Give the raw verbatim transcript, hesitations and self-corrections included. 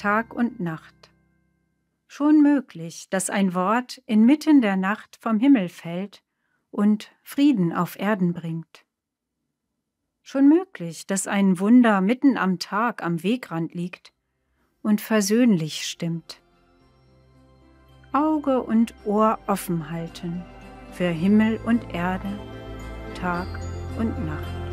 Tag und Nacht. Schon möglich, dass ein Wort inmitten der Nacht vom Himmel fällt und Frieden auf Erden bringt. Schon möglich, dass ein Wunder mitten am Tag am Wegrand liegt und versöhnlich stimmt. Auge und Ohr offen halten für Himmel und Erde, Tag und Nacht.